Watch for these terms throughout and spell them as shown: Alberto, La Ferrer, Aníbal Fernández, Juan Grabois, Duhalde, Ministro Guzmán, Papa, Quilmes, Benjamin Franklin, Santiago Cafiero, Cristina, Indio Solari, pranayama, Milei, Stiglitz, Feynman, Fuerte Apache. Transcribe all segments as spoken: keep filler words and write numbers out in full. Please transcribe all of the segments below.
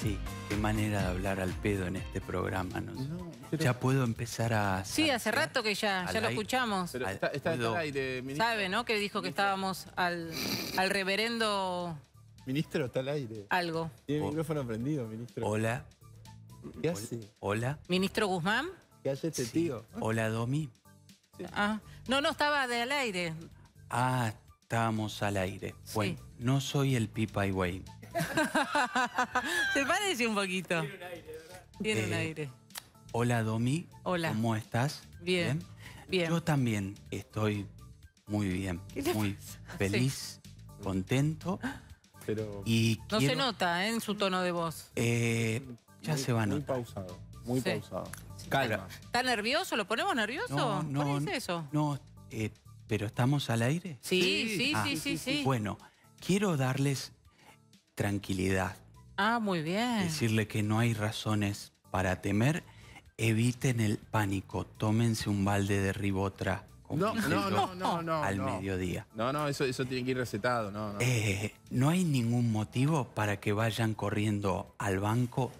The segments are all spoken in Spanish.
sí, qué manera de hablar al pedo en este programa. No, no, pero... Ya puedo empezar a... Sí, hace rato que ya, ya lo escuchamos. Pero al... está, está puedo... al aire, ministro. Sabe, ¿no? Que dijo que estábamos al, al reverendo... Ministro, está al aire. Algo. Tiene el micrófono prendido, ministro. Hola. ¿Qué hace? Hola. ¿Ministro Guzmán? ¿Qué hace este sí. tío? Hola, Domi. Sí. Ah. No, no, estaba de al aire. Ah, estábamos al aire. Sí. Bueno, no soy el Pipa y Wayne. Se parece un poquito. Tiene un aire, ¿verdad? Tiene eh, un aire. Hola, Domi. Hola. ¿Cómo estás? Bien. Bien. bien. Yo también estoy muy bien. Muy feliz, sí. contento. Pero y no quiero... se nota ¿eh? en su tono de voz. Eh, ya muy, se va a notar. Muy pausado, muy sí. pausado. Calma. ¿Está nervioso? ¿Lo ponemos nervioso? No, no, ¿Cuál es eso? No, eh, ¿pero estamos al aire? Sí, sí, sí, ah, sí, sí, sí. Bueno, quiero darles tranquilidad. Ah, muy bien. Decirle que no hay razones para temer. Eviten el pánico. Tómense un balde de ribotra. No, no, no, no, no. Al no. mediodía. No, no, eso, eso tiene que ir recetado. No, no. Eh, no hay ningún motivo para que vayan corriendo al banco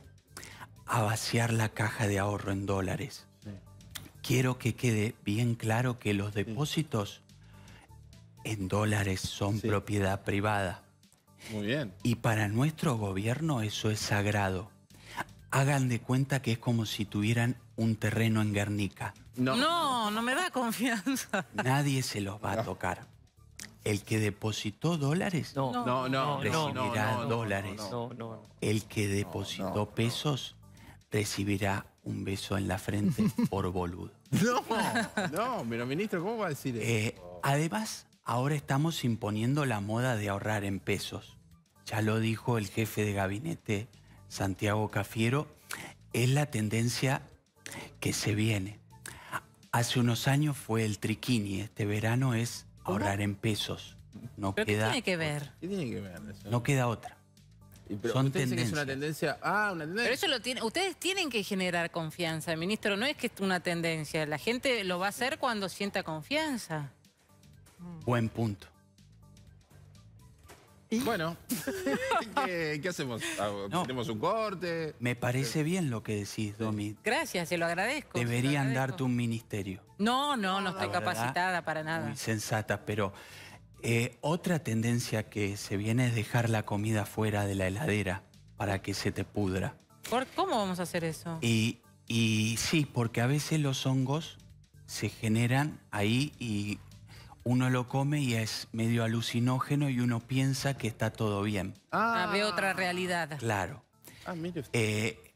a vaciar la caja de ahorro en dólares. Sí. Quiero que quede bien claro que los depósitos sí. en dólares son sí. propiedad privada. Muy bien. Y para nuestro gobierno eso es sagrado. Hagan de cuenta que es como si tuvieran un terreno en Guernica. No. no, no me da confianza. Nadie se los va a tocar. El que depositó dólares no, no, no, recibirá no, no, dólares. No, no, no. El que depositó no, no, pesos recibirá un beso en la frente por boludo. No, no, pero ministro, ¿cómo va a decir eso? Eh, además, ahora estamos imponiendo la moda de ahorrar en pesos. Ya lo dijo el jefe de gabinete, Santiago Cafiero, es la tendencia que se viene. Hace unos años fue el triquini, este verano es ahorrar ¿Cómo? en pesos. No ¿Pero queda, qué tiene que ver? ¿Qué tiene que ver eso? No queda otra. Pero Son usted tendencias. Dice que es una tendencia, ah, una tendencia. Pero eso lo tiene, ustedes tienen que generar confianza, ministro, no es que es una tendencia, la gente lo va a hacer cuando sienta confianza. Buen punto. ¿Y? Bueno, ¿qué, qué hacemos? ¿Tenemos no, un corte? Me parece bien lo que decís, Domi. Gracias, se lo agradezco. Deberían lo agradezco. darte un ministerio. No, no, no, no estoy capacitada para nada. Muy sensata, pero eh, otra tendencia que se viene es dejar la comida fuera de la heladera para que se te pudra. ¿Por, ¿Cómo vamos a hacer eso? Y, y sí, porque a veces los hongos se generan ahí y... Uno lo come y es medio alucinógeno y uno piensa que está todo bien. Ah, ah ve otra realidad. Claro. Ah, mire usted. Eh,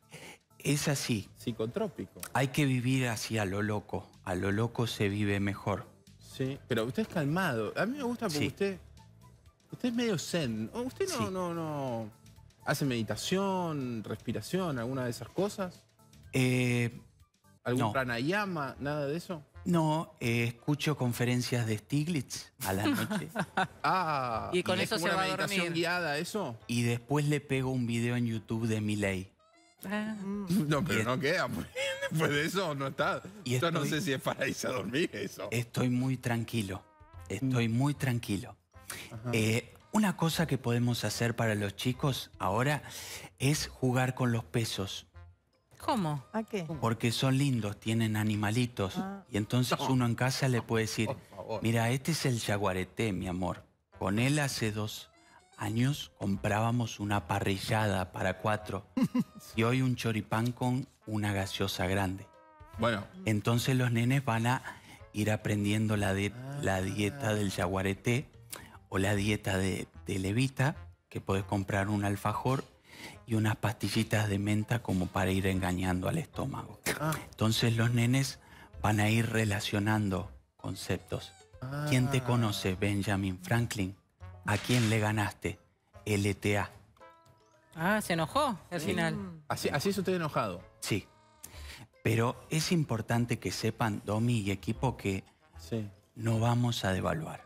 es así. Psicotrópico. Hay que vivir así a lo loco. A lo loco se vive mejor. Sí, pero usted es calmado. A mí me gusta porque sí. usted... Usted es medio zen. ¿Usted no, sí. no, no hace meditación, respiración, alguna de esas cosas? Eh, ¿Algún no. pranayama, nada de eso? No, eh, escucho conferencias de Stiglitz a la noche. ah, y con y eso se va a dormir. Meditación guiada, eso. Y después le pego un video en YouTube de Milei. Ah. No, pero y no queda. Después de eso no está. Y estoy, yo no sé si es para irse a dormir eso. Estoy muy tranquilo. Estoy muy tranquilo. Eh, una cosa que podemos hacer para los chicos ahora es jugar con los pesos. ¿Cómo? ¿A qué? Porque son lindos, tienen animalitos. Ah. Y entonces no. uno en casa le puede decir, mira, este es el yaguareté, mi amor. Con él hace dos años comprábamos una parrillada para cuatro. Y hoy un choripán con una gaseosa grande. Bueno. Entonces los nenes van a ir aprendiendo la, de, ah. la dieta del yaguareté o la dieta de, de levita, que podés comprar un alfajor y unas pastillitas de menta como para ir engañando al estómago. Ah. Entonces los nenes van a ir relacionando conceptos. Ah. ¿Quién te conoce? Benjamin Franklin. ¿A quién le ganaste? L T A. Ah, se enojó al sí. final. Así, así es usted enojado. Sí. Pero es importante que sepan, Domi y equipo, que sí. no vamos a devaluar.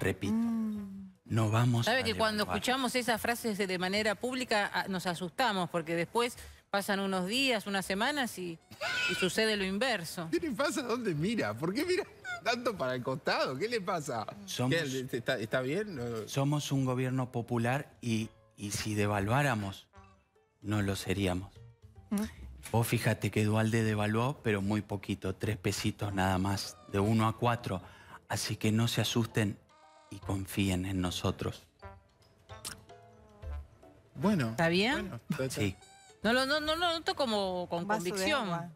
Repito. Mm. No vamos ¿Sabe a que devaluar? Cuando escuchamos esas frases de manera pública nos asustamos porque después pasan unos días, unas semanas y, y sucede lo inverso. ¿Qué le pasa? ¿Dónde mira? ¿Por qué mira tanto para el costado? ¿Qué le pasa? Somos, ¿Qué, está, ¿Está bien? Somos un gobierno popular y, y si devaluáramos no lo seríamos. ¿No? Vos fíjate que Duhalde devaluó, pero muy poquito, tres pesitos nada más, de uno a cuatro. Así que no se asusten y confíen en nosotros. Bueno. ¿Está bien? Bueno, está, está. Sí. No lo no, no, no, noto como con convicción.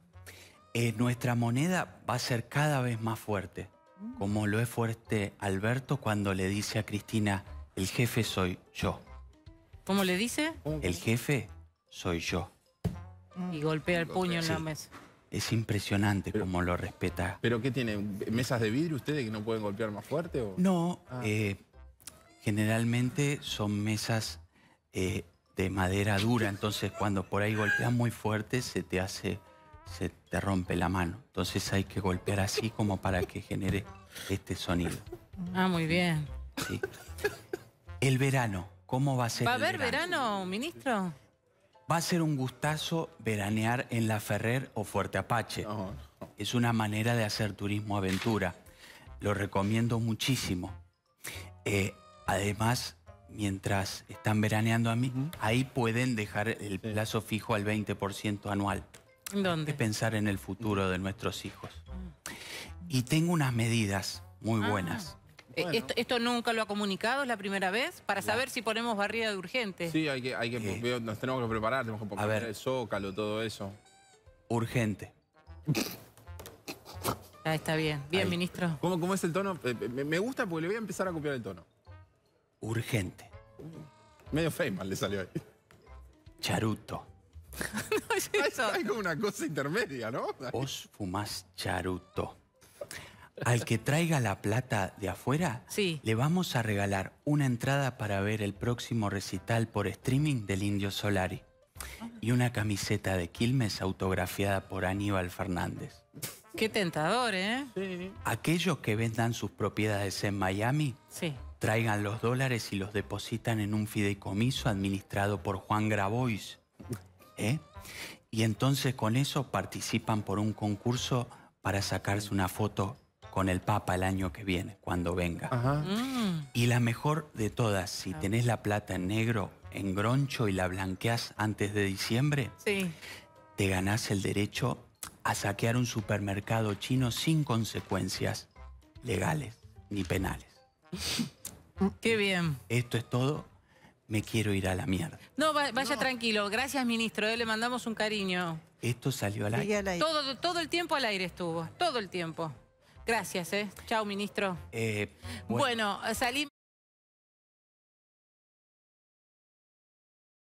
Eh, nuestra moneda va a ser cada vez más fuerte, como lo es fuerte Alberto cuando le dice a Cristina, el jefe soy yo. ¿Cómo le dice? El jefe soy yo. Y golpea el puño en la mesa. Es impresionante cómo lo respeta. ¿Pero qué tiene? ¿Mesas de vidrio ustedes que no pueden golpear más fuerte? ¿O? No, ah. eh, generalmente son mesas eh, de madera dura, entonces cuando por ahí golpeas muy fuerte se te hace... se te rompe la mano. Entonces hay que golpear así como para que genere este sonido. Ah, muy bien. Sí. El verano, ¿cómo va a ser? ¿Va a haber verano, ministro? Va a ser un gustazo veranear en La Ferrer o Fuerte Apache. No, no. Es una manera de hacer turismo aventura. Lo recomiendo muchísimo. Eh, además, mientras están veraneando a mí, uh-huh. ahí pueden dejar el plazo fijo al veinte por ciento anual. ¿Dónde? Hay que pensar en el futuro de nuestros hijos. Y tengo unas medidas muy buenas. Ah, bueno. ¿Esto, ¿Esto nunca lo ha comunicado? ¿Es la primera vez? Para saber bueno. si ponemos barrida de urgente. Sí, hay que, hay que eh, nos tenemos que preparar, tenemos que poner el zócalo, todo eso. Urgente. Ah, está bien. Bien, ahí. Ministro. ¿Cómo, ¿Cómo es el tono? Me gusta porque le voy a empezar a copiar el tono. Urgente. Medio Feynman le salió ahí. Charuto. No es eso. Hay como una cosa intermedia, ¿no? Vos fumás charuto. Al que traiga la plata de afuera, sí. le vamos a regalar una entrada para ver el próximo recital por streaming del Indio Solari y una camiseta de Quilmes autografiada por Aníbal Fernández. Qué tentador, ¿eh? Sí. Aquellos que vendan sus propiedades en Miami, sí. traigan los dólares y los depositan en un fideicomiso administrado por Juan Grabois. ¿Eh? Y entonces con eso participan por un concurso para sacarse una foto con el Papa el año que viene, cuando venga. Ajá. Mm. Y la mejor de todas, si ah. tenés la plata en negro, en groncho y la blanqueás antes de diciembre, sí. te ganás el derecho a saquear un supermercado chino sin consecuencias legales ni penales. ¡Qué bien! Esto es todo. Me quiero ir a la mierda. No, vaya no. tranquilo. Gracias, ministro. Eh, le mandamos un cariño. Esto salió al aire. Al aire. Todo, todo el tiempo al aire estuvo. Todo el tiempo. Gracias, ¿eh? Chao, ministro. Eh, bueno, bueno salimos.